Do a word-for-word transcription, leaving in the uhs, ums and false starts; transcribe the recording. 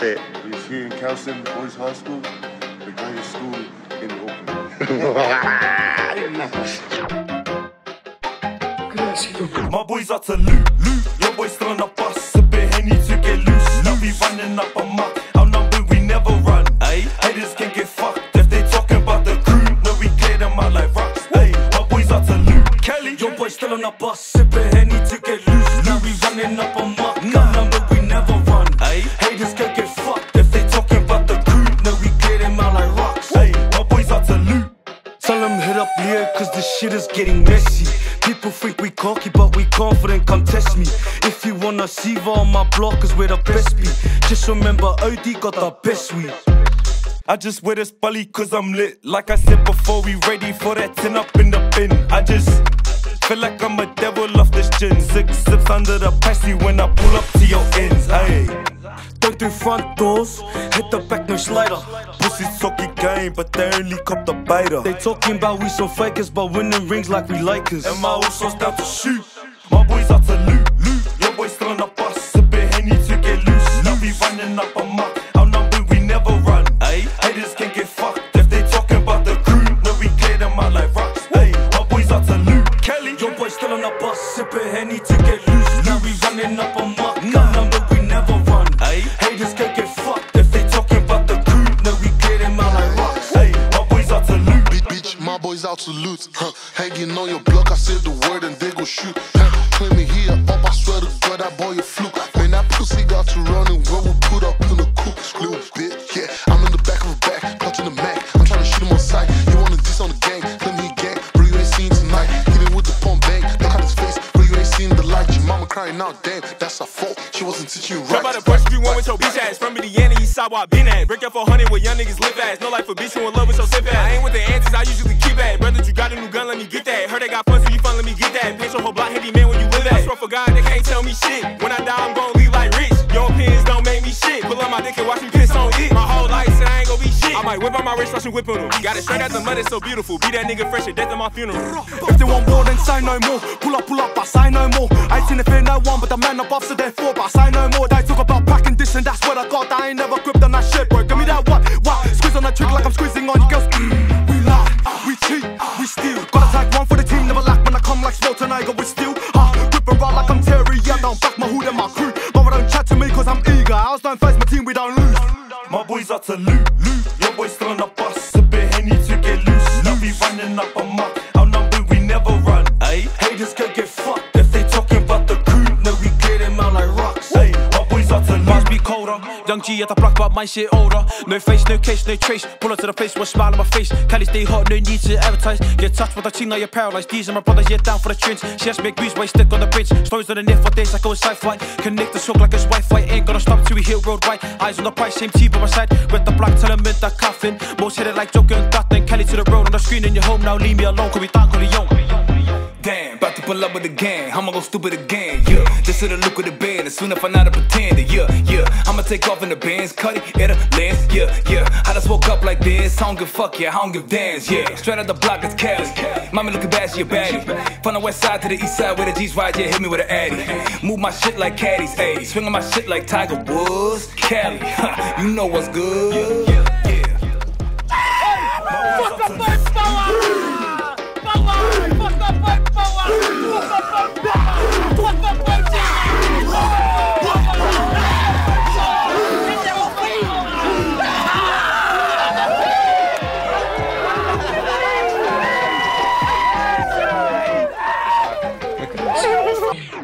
Bet. It's here in Cowson Boys High School, the greatest school in Auckland. My boys are to loot, loot. Your boys still on the bus, sipping Henny to get loose. Now we running up a muck, outnumbered we never run. Ay, haters can get fucked if they talking about the crew. No, we clear them out like rocks. Ay, my boys are to loot, Keli. Your boys still on the bus, sipping Henny to get loose. Now we running up a muck, nah. Outnumbered we never run. Ay, haters can get fucked if they talking about the crew. No, we clear them out like rocks. Ay, my boys are to loot. Tell them hit up Leah, cause this shit is getting messy. People think we cocky, but we confident, come test me. If you wanna see on my block, cause we're the best be. Just remember O D got the best weed. I just wear this bully cause I'm lit. Like I said before, we ready for that tin up in the bin. I just feel like I'm a devil off this gin. Six sips under the passy when I pull up to your ends. Ayy, don't do front doors, hit the back, no slider. Pussies talking game, but they only cop the biter. They talking about we some fakers, but winning rings like we Lakers. And my old sauce down to shoot, my boys out to loot, loot. Your boys still on the bus, sipping Henny to get loose. Now we running up a muck, outnumbered we never run. Ay, haters can get fucked if they talking about the crew. No, we clear them out like rocks. Ay, my boys out to loot, Keli. Your boys still on the bus, sipping Henny to get loose. Now we running up a muck, outnumbered we never run. Ay, haters can get fucked. My boys out to loot, huh? Hanging on your block, I say the word and they go shoot. Huh? Claim me here, up, I swear to God, that boy a fluke. Man, that pussy got to running when we put up in the coop. Little bit, yeah, I'm in the back of the back, clutching the Mac. I'm trying to shoot him on sight. You wanna diss on the gang, claim he gang, bro, you ain't seen tonight. Hit it with the pump bang, look at his face, bro, you ain't seen the light. Your mama crying out, damn, that's her fault. She wasn't teaching you right. About the brush you want with your bitch ass. From Indiana, east side where I been at. Break up four hundred where young niggas live ass. No life for bitch, you in love with your sip ass. I ain't with the answers, I usually keep at. Brother, you got a new gun, let me get that. Heard they got fun, so you fun, let me get that. Bitch, your whole block, heavy man, when you live at. I swear for God, they can't tell me shit. When I die, I'm gon' leave like Rich. Your opinions don't make me shit. Pull up my dick and watch me piss on it. My whole life, and I ain't gon' be shit. I might whip on my wrist, watch you whip on him. Got it straight out the mud, it's so beautiful. Be that nigga fresh at death at my funeral. If they want more, then sign no more. Pull up, pull up, I sign no more. I ain't seen it in no one, but the man above, so therefore, but I sign no more. They talk about packing this and that's what I got. I ain't never gripped on that shit, bro. Give me that what? What? Squeeze on that trick like I'm squeezing on your girls. Mm, we lie, we cheat, we steal. Gotta take one for the team, never lack when I come like Smoke and I go with steel. Uh, whip around like I'm Terry, yeah, don't back my hood and my crew. Mama don't chat to me cause I'm eager. Ours don't face my team, we don't lose. My boys are to loot, loot. Your boys still on the bus, sipping Henny to get loose. Now we running up a muck, outnumbered we never run. Ay, haters can get fucked if they talking about the crew. Now we clear them out like rocks. Ay, my boys are to loot. Must be colder. Young G at the block, but my shit older. No face, no case, no trace. Pull up to the place, one smile on my face. Keli stay hot, no need to advertise. Get touched with a team, now you're paralyzed. These are my brothers, yeah, down for the trench. She has big boots, waist stick on the bench. Stories on the net for days, I go inside flight. Connect the soak like it's Wi-Fi. Ain't gonna stop till we hit worldwide. Eyes on the price, same T by my side. With the black, tell him in the coffin. Most hit it like Joker and Dutton. Keli to the road on the screen in your home, now leave me alone, cause we down, call it young. Damn, about to pull up with the gang, I'ma go stupid again, yeah. This is the look of the band, it's soon if I'm not a pretender, yeah, yeah. I'ma take off in the bands, cut it, at a lens, yeah, yeah. I just woke up like this, I don't give a fuck, yeah, I don't give a dance, yeah. Straight out the block, it's Keli. Mommy looking bad, she a baddie. From the west side to the east side, where the G's ride, yeah, hit me with an addy. Move my shit like caddies, ayy. Swinging my shit like Tiger Woods, Keli. You know what's good, yeah, yeah, yeah. Hey, fuck the first power! What the fuck?